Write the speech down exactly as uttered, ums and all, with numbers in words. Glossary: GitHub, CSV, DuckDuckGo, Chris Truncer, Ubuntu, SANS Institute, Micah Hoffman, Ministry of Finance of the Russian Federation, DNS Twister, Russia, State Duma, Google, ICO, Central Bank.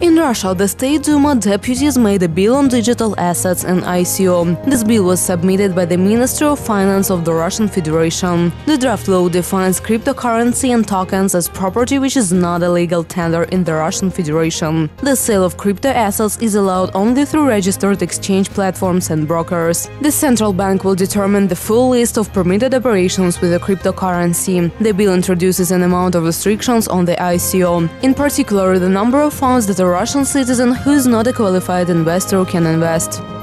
In Russia, the State Duma deputies made a bill on digital assets and I C O. This bill was submitted by the Ministry of Finance of the Russian Federation. The draft law defines cryptocurrency and tokens as property which is not a legal tender in the Russian Federation. The sale of crypto assets is allowed only through registered exchange platforms and brokers. The Central Bank will determine the full list of permitted operations with a cryptocurrency. The bill introduces an amount of restrictions on the I C O, in particular the number of funds that are Russian citizen who is not a qualified investor can invest.